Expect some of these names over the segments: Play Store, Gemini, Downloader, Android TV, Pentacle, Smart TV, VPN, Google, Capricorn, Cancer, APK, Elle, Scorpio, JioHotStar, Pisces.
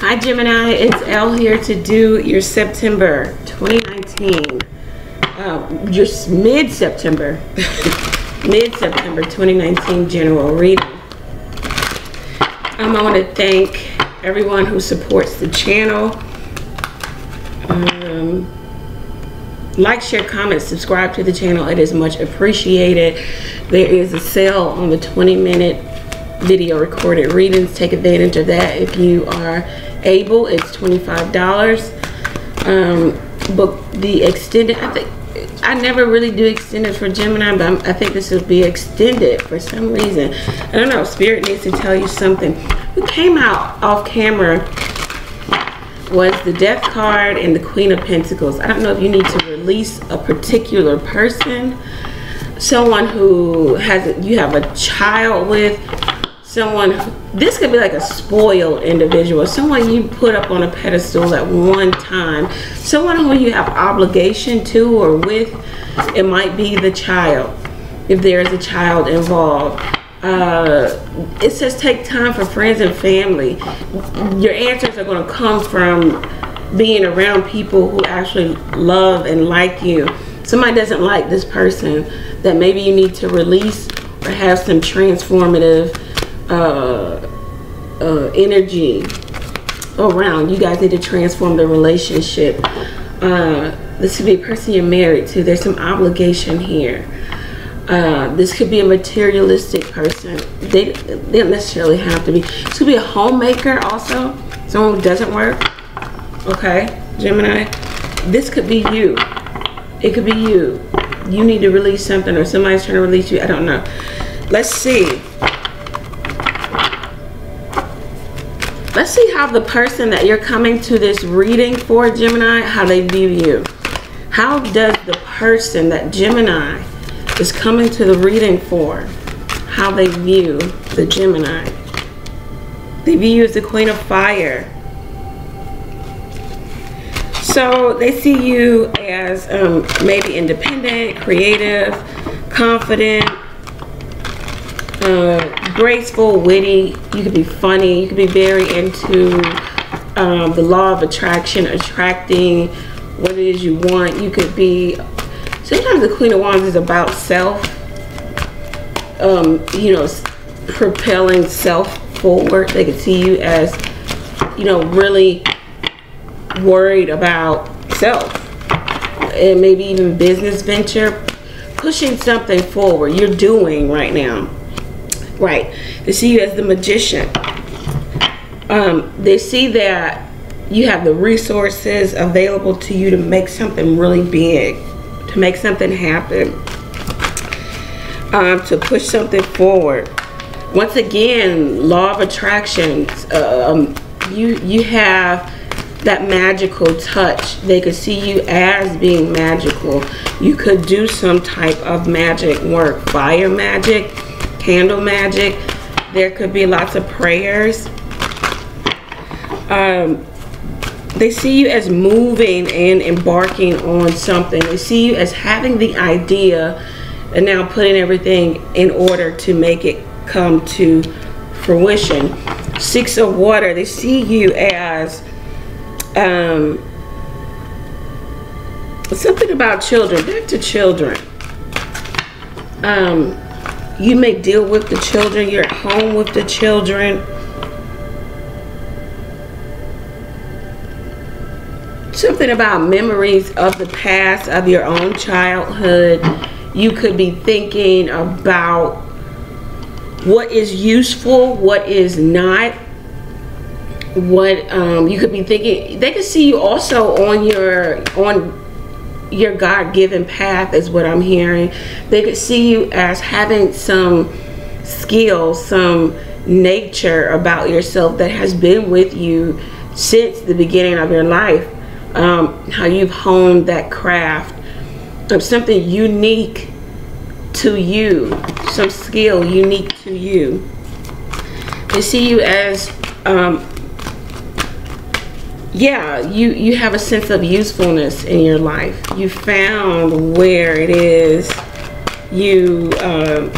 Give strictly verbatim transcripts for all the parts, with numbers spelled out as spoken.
Hi Gemini, it's Elle here to do your September twenty nineteen, uh, your mid-September, mid-September twenty nineteen general reading. Um, I want to thank everyone who supports the channel. Um, like, share, comment, subscribe to the channel. It is much appreciated. There is a sale on the twenty minute video recorded readings. Take advantage of that if you are able. It's twenty-five dollars. Um, but the extended, I think, I never really do extended for Gemini, but I'm, I think this will be extended for some reason. I don't know. Spirit needs to tell you something. What came out off camera was the Death card and the Queen of Pentacles. I don't know if you need to release a particular person, someone who has, you have a child with, someone, this could be like a spoiled individual, someone you put up on a pedestal at one time, someone who you have obligation to or with. It might be the child, if there is a child involved. Uh, it says take time for friends and family. Your answers are going to come from being around people who actually love and like you. Somebody doesn't like this person that maybe you need to release or have some transformative Uh, uh, energy around. You guys need to transform the relationship. Uh, this could be a person you're married to. There's some obligation here. Uh, this could be a materialistic person. They, they don't necessarily have to be. This could be a homemaker also. Someone who doesn't work. Okay, Gemini. This could be you. It could be you. You need to release something, or somebody's trying to release you. I don't know. Let's see. Let's see how the person that you're coming to this reading for, Gemini, how they view you. How does the person that Gemini is coming to the reading for, how they view the Gemini? They view you as the Queen of Fire. So they see you as um, maybe independent, creative, confident, Uh, graceful, witty. You could be funny. You could be very into um, the law of attraction, attracting what it is you want. You could be, sometimes the Queen of Wands is about self, um, you know, propelling self forward. They could see you as, you know, really worried about self, and maybe even business venture, pushing something forward you're doing right now. Right. They see you as the Magician. Um, they see that you have the resources available to you to make something really big, to make something happen, um, to push something forward. Once again, law of attraction. Um, you you have that magical touch. They could see you as being magical. You could do some type of magic work, fire magic, candle magic. There could be lots of prayers. Um, they see you as moving and embarking on something. They see you as having the idea and now putting everything in order to make it come to fruition. Six of Water. They see you as um, something about children. Back to children. Um, You may deal with the children. You're at home with the children. Something about memories of the past, of your own childhood. You could be thinking about what is useful, what is not. What um, you could be thinking. They could see you also on your on. your God-given path is what I'm hearing. They could see you as having some skill, some nature about yourself that has been with you since the beginning of your life. Um, how you've honed that craft of something unique to you, some skill unique to you. They see you as um, yeah, you you have a sense of usefulness in your life. You found where it is you um,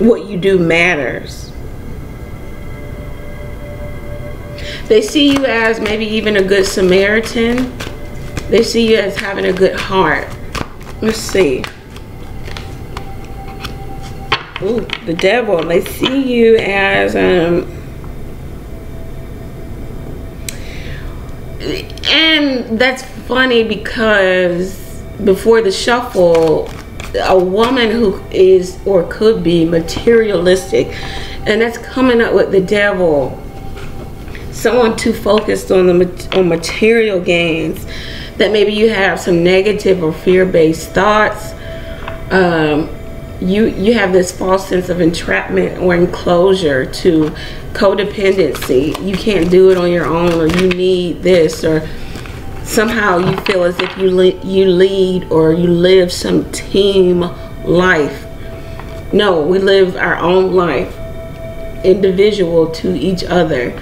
what you do matters. They see you as maybe even a good Samaritan. They see you as having a good heart. Let's see. Ooh, the devil. They see you as um and that's funny because before the shuffle, a woman who is or could be materialistic, and that's coming up with the devil. Someone too focused on the on material gains, that maybe you have some negative or fear-based thoughts. Um, you you have this false sense of entrapment or enclosure to codependency. You can't do it on your own, or you need this, or somehow you feel as if you le you lead or you live some team life. No, we live our own life, individual to each other.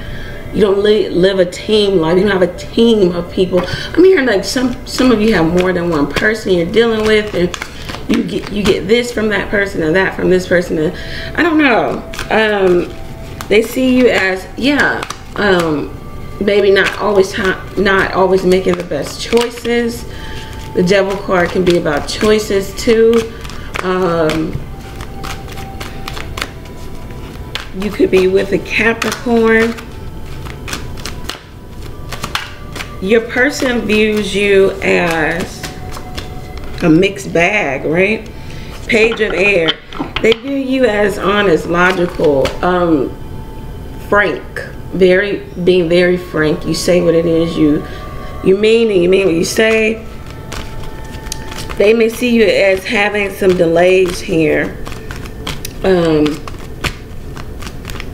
You don't li live a team life. You don't have a team of people. I'm hearing like some some of you have more than one person you're dealing with, and you get you get this from that person and that from this person. And I don't know. Um, they see you as yeah, um, maybe not always not always making the best choices. The devil card can be about choices too. Um, you could be with a Capricorn. Your person views you as a mixed bag, right? Page of air. They view you as honest, logical, um, frank, very being very frank. You say what it is you you mean, and you mean what you say. They may see you as having some delays here, um,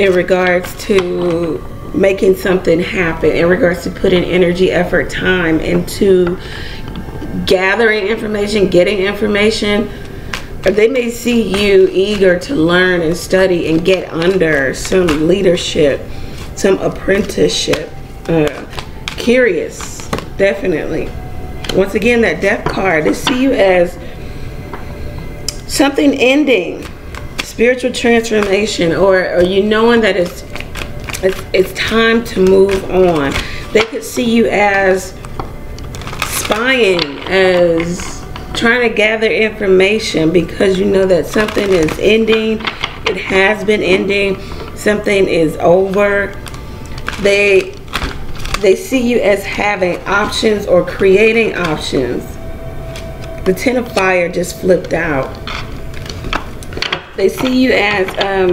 in regards to making something happen, in regards to putting energy, effort, time into gathering information, getting information. They may see you eager to learn and study and get under some leadership, some apprenticeship. Uh, curious, definitely. Once again, that death card. They see you as something ending, spiritual transformation, or, or you knowing that it's It's, it's time to move on. They could see you as spying, as trying to gather information, because you know that something is ending. It has been ending. Something is over. They they see you as having options or creating options. The Ten of Fire just flipped out. They see you as um,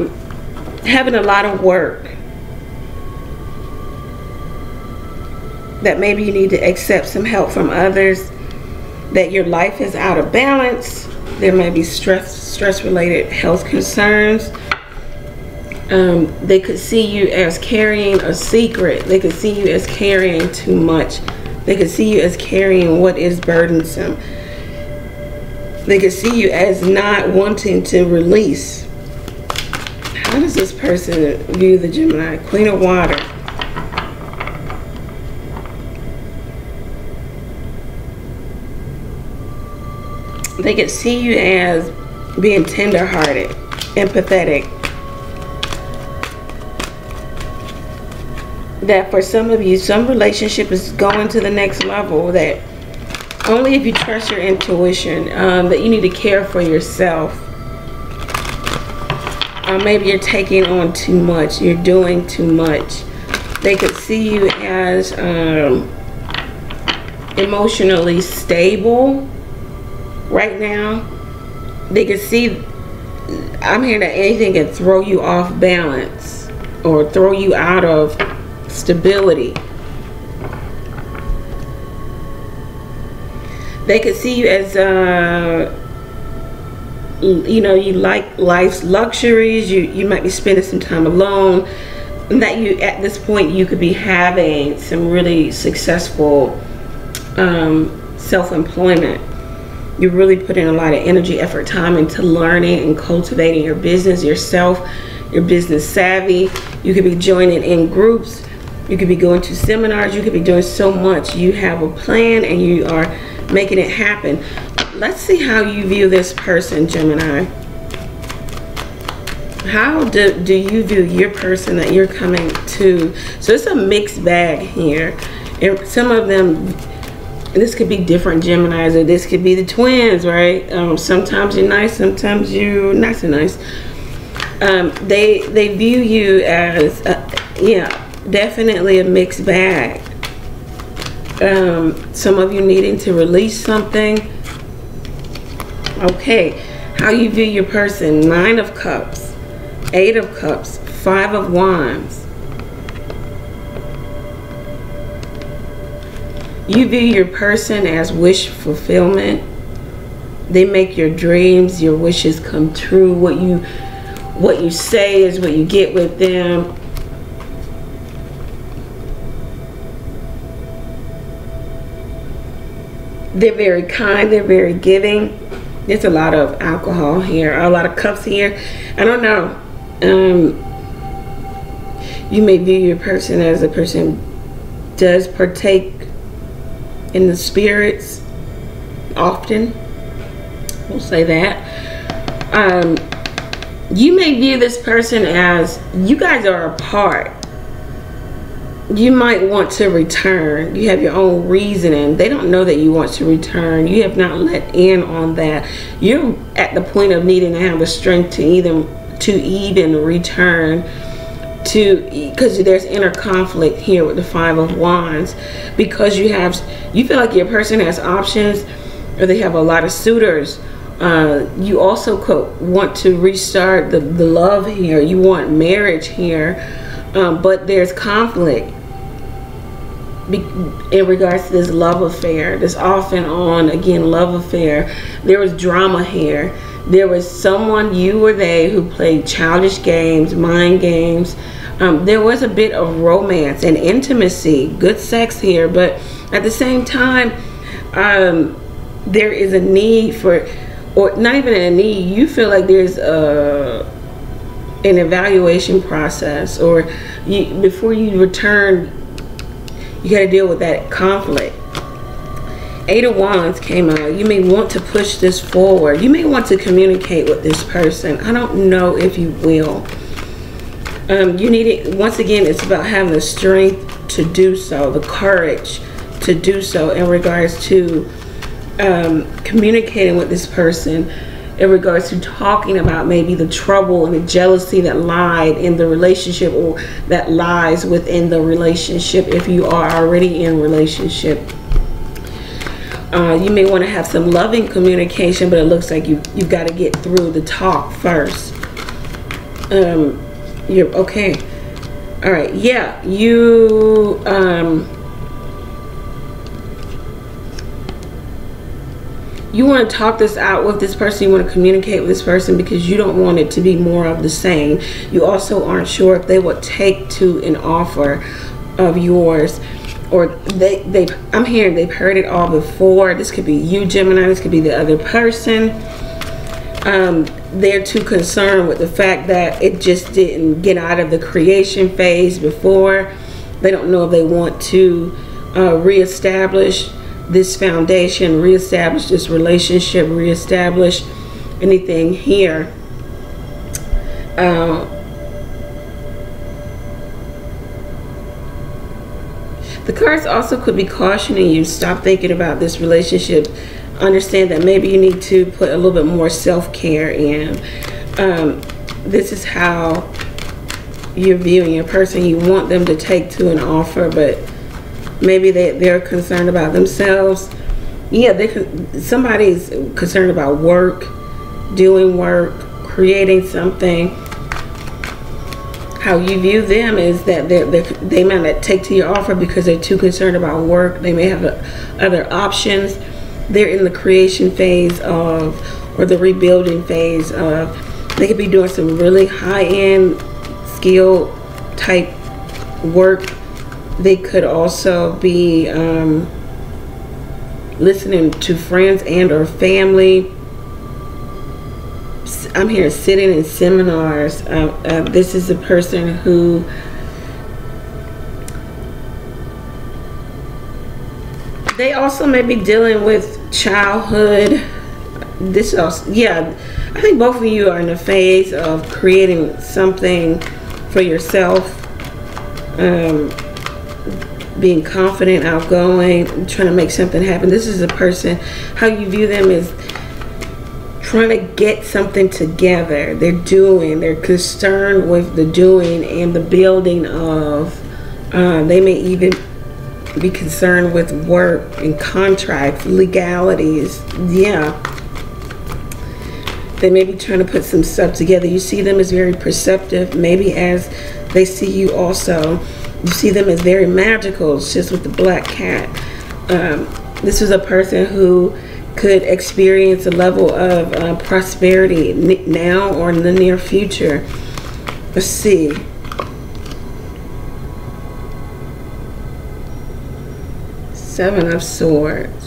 having a lot of work that maybe you need to accept some help from others, that your life is out of balance. There may be stress, stress-related health concerns. Um, they could see you as carrying a secret. They could see you as carrying too much. They could see you as carrying what is burdensome. They could see you as not wanting to release. How does this person view the Gemini? Queen of Water. They could see you as being tender-hearted, empathetic. That for some of you, some relationship is going to the next level. That only if you trust your intuition, um, that you need to care for yourself. Or maybe you're taking on too much. You're doing too much. They could see you as um, emotionally stable. Right now, they can see, I'm hearing that anything can throw you off balance or throw you out of stability. They could see you as, uh, you know, you like life's luxuries. You, you might be spending some time alone. And that you, at this point, you could be having some really successful um, self-employment. You're really putting a lot of energy, effort, time into learning and cultivating your business, yourself, your business savvy. You could be joining in groups. You could be going to seminars. You could be doing so much. You have a plan and you are making it happen. Let's see how you view this person, Gemini. how do, do you view your person that you're coming to? So it's a mixed bag here. And some of them, this could be different Geminis, or this could be the twins, right? Um, sometimes you're nice, sometimes you're not so nice. Um, they they view you as, a, yeah, definitely a mixed bag. Um, some of you needing to release something. Okay, how you view your person, Nine of Cups, Eight of Cups, Five of Wands. You view your person as wish fulfillment. They make your dreams, your wishes come true. What you what you say is what you get with them. They're very kind, they're very giving. There's a lot of alcohol here, a lot of cups here. I don't know. Um, you may view your person as a person does partake in the spirits often, we'll say that. Um, you may view this person as you guys are apart. You might want to return. You have your own reasoning. They don't know that you want to return. You have not let in on that. You're at the point of needing to have the strength to even to even return. To because there's inner conflict here with the Five of Wands, because you have you feel like your person has options, or they have a lot of suitors. Uh, you also could want to restart the, the love here. You want marriage here, um, but there's conflict be, in regards to this love affair, this off and on again love affair. There was drama here. There was someone, you or they, who played childish games, mind games. Um, there was a bit of romance and intimacy, good sex here, but at the same time, um, there is a need for, or not even a need, you feel like there's a, an evaluation process, or you, before you return, you got to deal with that conflict. Eight of Wands came out. You may want to push this forward. You may want to communicate with this person. I don't know if you will. Um, you need it. Once again, it's about having the strength to do so, the courage to do so in regards to um, communicating with this person, in regards to talking about maybe the trouble and the jealousy that lied in the relationship, or that lies within the relationship if you are already in a relationship. Uh, you may want to have some loving communication, but it looks like you you've got to get through the talk first. Um, you're okay. All right. Yeah, you. Um, you want to talk this out with this person. You want to communicate with this person because you don't want it to be more of the same. You also aren't sure if they will take to an offer of yours. Or they, they, I'm hearing they've heard it all before. This could be you, Gemini. This could be the other person. Um, they're too concerned with the fact that it just didn't get out of the creation phase before. They don't know if they want to uh, reestablish this foundation, reestablish this relationship, reestablish anything here. Uh, The cards also could be cautioning you, stop thinking about this relationship. Understand that maybe you need to put a little bit more self-care in. Um, this is how you're viewing a person. You want them to take to an offer, but maybe they, they're concerned about themselves. Yeah, they, somebody's concerned about work, doing work, creating something. How you view them is that they're, they're, they might not take to your offer because they're too concerned about work. They may have a, other options. They're in the creation phase of, or the rebuilding phase of. They could be doing some really high-end skill type work. They could also be um, listening to friends and or family. I'm here sitting in seminars. Uh, uh, this is a person who they also may be dealing with childhood. This also, yeah, I think both of you are in a phase of creating something for yourself, um, being confident, outgoing, trying to make something happen. This is a person, how you view them is trying to get something together. They're doing, they're concerned with the doing and the building of, uh, they may even be concerned with work and contracts, legalities. Yeah. They may be trying to put some stuff together. You see them as very perceptive, maybe as they see you also. You see them as very magical, it's just with the black cat. Um, this is a person who could experience a level of uh, prosperity now or in the near future. Let's see. Seven of Swords.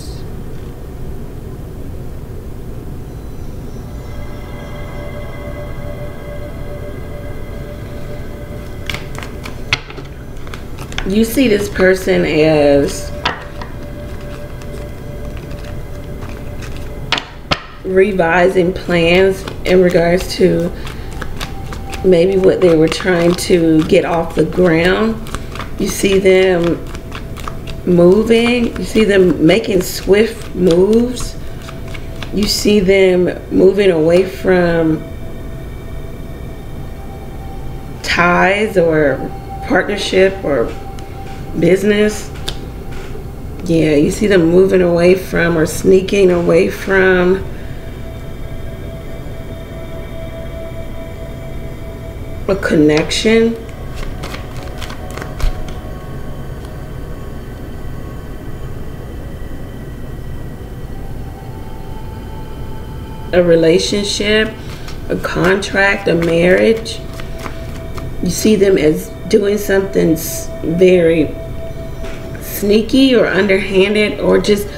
You see this person as revising plans in regards to maybe what they were trying to get off the ground. You see them moving. You see them making swift moves. You see them moving away from ties or partnership or business. Yeah, you see them moving away from or sneaking away from a connection. A relationship, a contract, a marriage. You see them as doing something very sneaky or underhanded, or just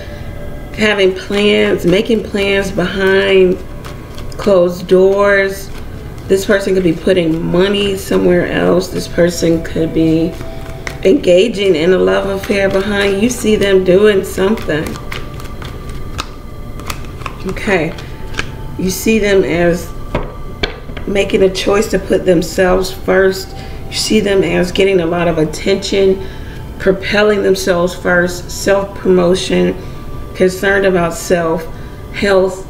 having plans, making plans behind closed doors. This person could be putting money somewhere else. This person could be engaging in a love affair behind. You see them doing something. Okay. You see them as making a choice to put themselves first. You see them as getting a lot of attention, propelling themselves first, self-promotion, concerned about self, health,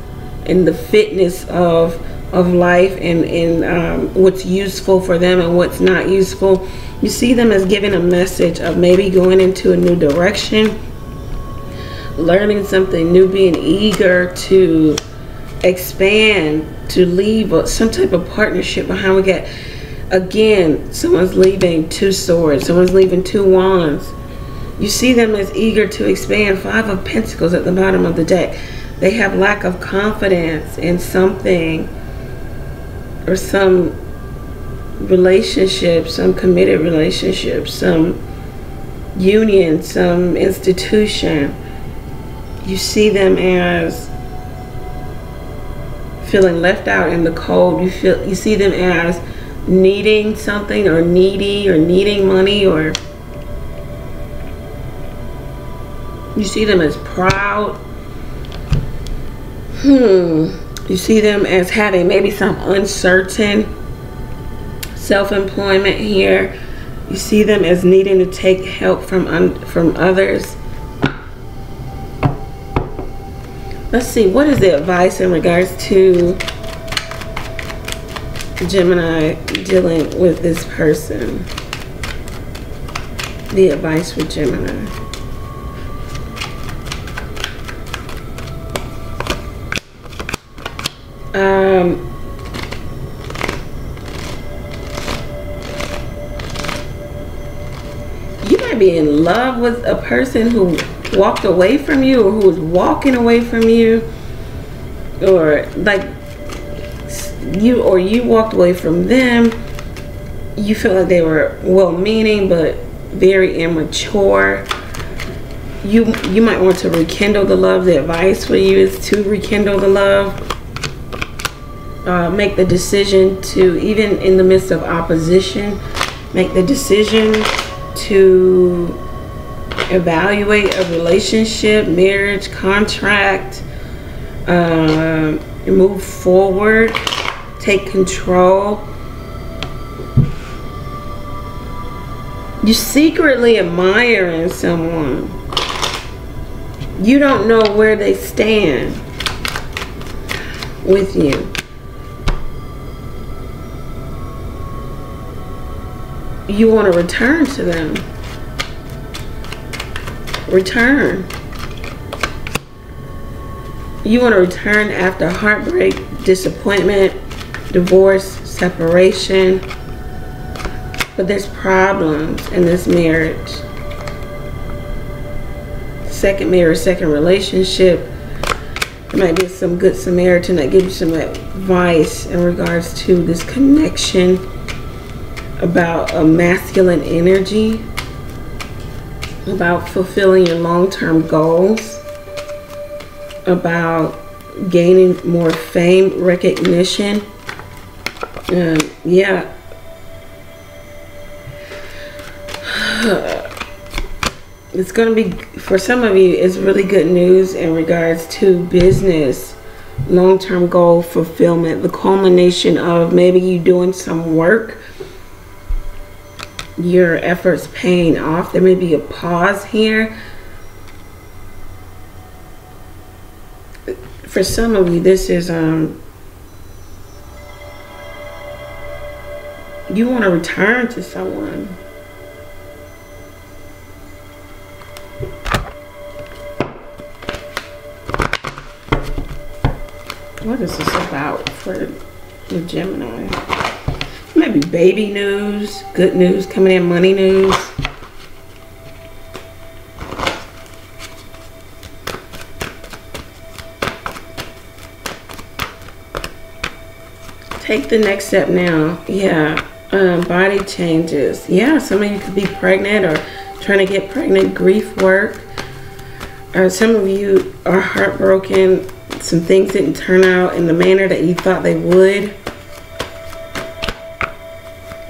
and the fitness of of life, and, and um, what's useful for them and what's not useful. You see them as giving a message of maybe going into a new direction, learning something new, being eager to expand, to leave some type of partnership behind. We got, again, someone's leaving two swords, someone's leaving two wands. You see them as eager to expand. Five of Pentacles at the bottom of the deck. They have lack of confidence in something or some relationship, some committed relationship, some union, some institution. You see them as feeling left out in the cold. You feel, you see them as needing something, or needy, or needing money, or you see them as proud. Hmm. You see them as having maybe some uncertain self-employment here. You see them as needing to take help from un from others. Let's see, what is the advice in regards to Gemini dealing with this person? The advice for Gemini. Um, you might be in love with a person who walked away from you, or who was walking away from you, or like you or you walked away from them. You feel like they were well-meaning but very immature. You you might want to rekindle the love. The advice for you is to rekindle the love. Uh, make the decision to, even in the midst of opposition, make the decision to evaluate a relationship, marriage, contract, uh, You move forward, take control. You're secretly admiring someone. You don't know where they stand with you. You want to return to them. Return. You want to return after heartbreak, disappointment, divorce, separation. But there's problems in this marriage. Second marriage, second relationship. There might be some good Samaritan that gives you some advice in regards to this connection about a masculine energy, about fulfilling your long-term goals, about gaining more fame, recognition. Um, yeah. It's going to be, for some of you, it's really good news in regards to business, long-term goal fulfillment, the culmination of maybe you doing some work, your efforts paying off. There may be a pause here. For some of you, this is, um, you want to return to someone. What is this about for the Gemini? Maybe baby news, good news coming in, money news. Take the next step now. Yeah, um, body changes. Yeah, some of you could be pregnant or trying to get pregnant, grief work. Uh, some of you are heartbroken. Some things didn't turn out in the manner that you thought they would.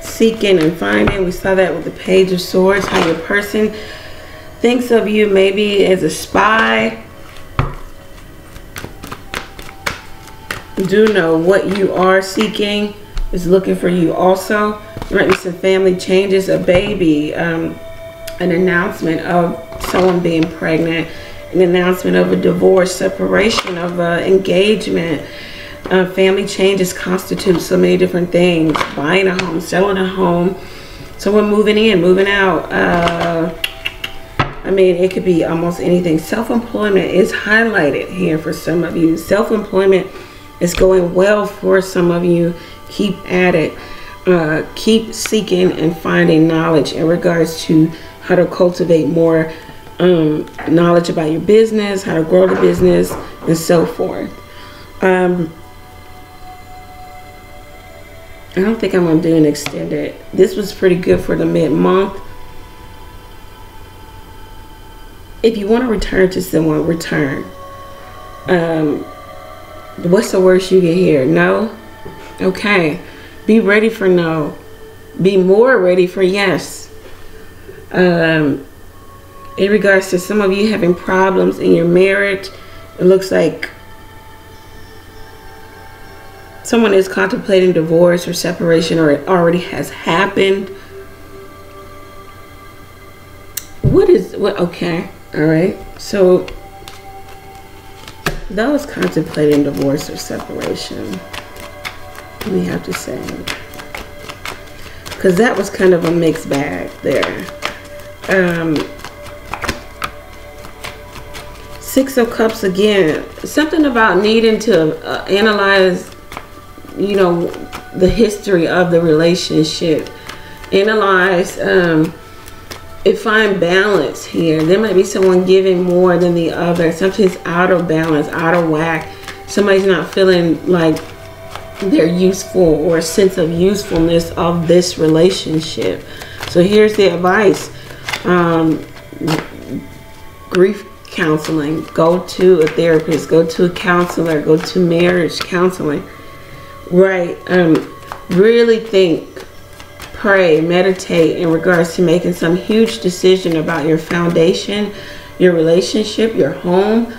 Seeking and finding. We saw that with the Page of Swords. How your person thinks of you maybe as a spy. You do know what you are seeking is looking for you also. There might be some family changes. A baby. Um, an announcement of someone being pregnant. An announcement of a divorce, separation of uh, engagement, uh, family changes constitute so many different things. Buying a home, selling a home, someone moving in, moving out. Uh, I mean, it could be almost anything. Self-employment is highlighted here for some of you. Self-employment is going well for some of you. Keep at it. Uh, keep seeking and finding knowledge in regards to how to cultivate more um knowledge about your business, how to grow the business, and so forth. um I don't think I'm gonna do an extended. This was pretty good for the mid-month. If you want to return to someone, return. Um what's the worst you can hear? No? Okay, be ready for no. Be more ready for yes. um In regards to some of you having problems in your marriage, it looks like someone is contemplating divorce or separation, or it already has happened. What is what? Okay, all right. So those contemplating divorce or separation, we have to say, because that was kind of a mixed bag there. Um. Six of Cups again. Something about needing to uh, analyze, you know, the history of the relationship. Analyze um, and find balance here. There might be someone giving more than the other. Something's out of balance, out of whack. Somebody's not feeling like they're useful or a sense of usefulness of this relationship. So here's the advice. Um, grief counseling. Go to a therapist, go to a counselor, go to marriage counseling, right? Um really think, pray, meditate in regards to making some huge decision about your foundation, your relationship, your home,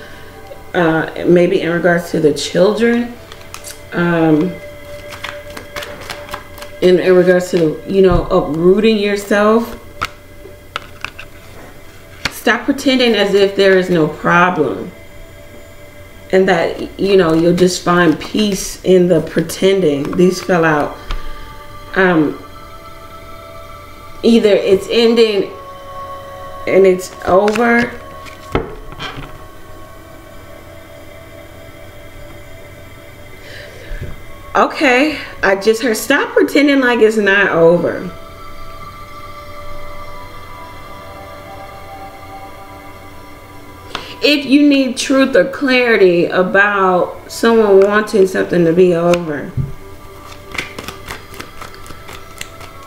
uh maybe in regards to the children. um, in, in regards to, you know, uprooting yourself. Stop pretending as if there is no problem, and that, you know, you'll just find peace in the pretending. These fell out. Um, either it's ending and it's over, okay, I just heard stop pretending like it's not over. If you need truth or clarity about someone wanting something to be over,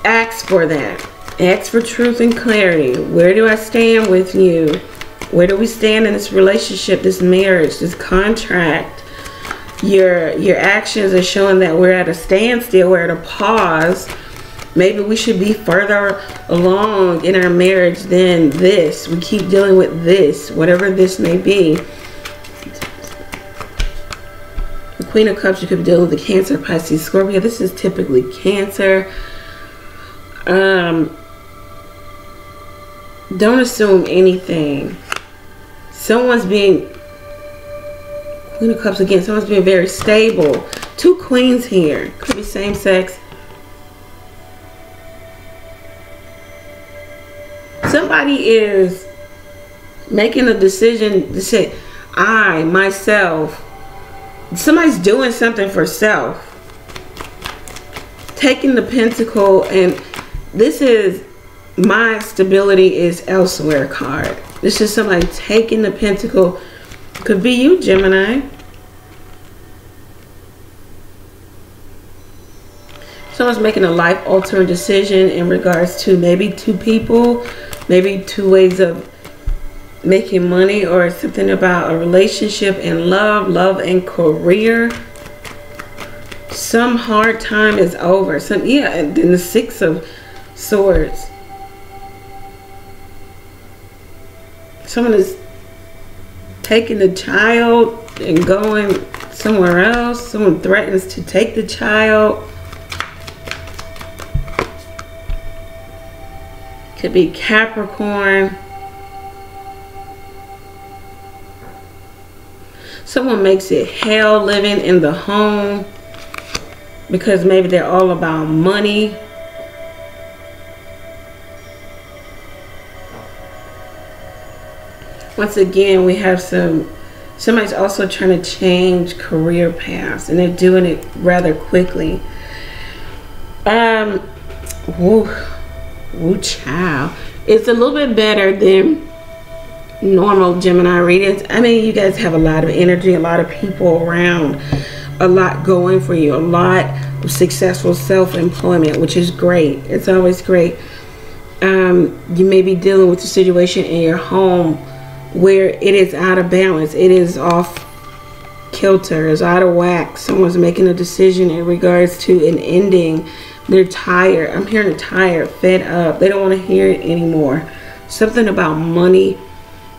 ask for that. Ask for truth and clarity. Where do I stand with you? Where do we stand in this relationship, this marriage, this contract? Your your actions are showing that we're at a standstill, we're at a pause. Maybe we should be further along in our marriage than this. We keep dealing with this, whatever this may be. The Queen of Cups, you could be dealing with the Cancer, Pisces, Scorpio. This is typically Cancer. Um, don't assume anything. Someone's being, Queen of Cups again, someone's being very stable. Two queens here. Could be same sex. Somebody is making a decision to say, I, myself. Somebody's doing something for self. Taking the Pentacle, and this is my stability is elsewhere card. This is somebody taking the Pentacle. Could be you, Gemini. Someone's making a life-altering decision in regards to maybe two people, maybe two ways of making money, or something about a relationship and love, love and career. Some hard time is over. Some, yeah, and then the Six of Swords. Someone is taking the child and going somewhere else. Someone threatens to take the child. Could be Capricorn. Someone makes it hell living in the home because maybe they're all about money. Once again, we have some, somebody's also trying to change career paths, and they're doing it rather quickly. Um, woo, woo, child. It's a little bit better than normal Gemini readings. I mean, you guys have a lot of energy, a lot of people around, a lot going for you, a lot of successful self-employment, which is great. It's always great. Um, you may be dealing with a situation in your home where it is out of balance, it is off kilter, it's out of whack. Someone's making a decision in regards to an ending. They're tired. I'm hearing tired, fed up. They don't want to hear it anymore. Something about money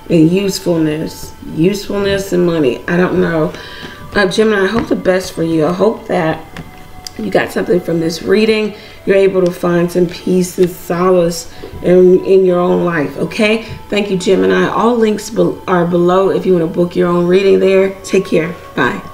and usefulness, usefulness and money. I don't know. Uh, Gemini, I hope the best for you. I hope that you got something from this reading. You're able to find some peace and solace in, in your own life, okay? Thank you, Gemini. All links be- are below if you want to book your own reading there. Take care. Bye.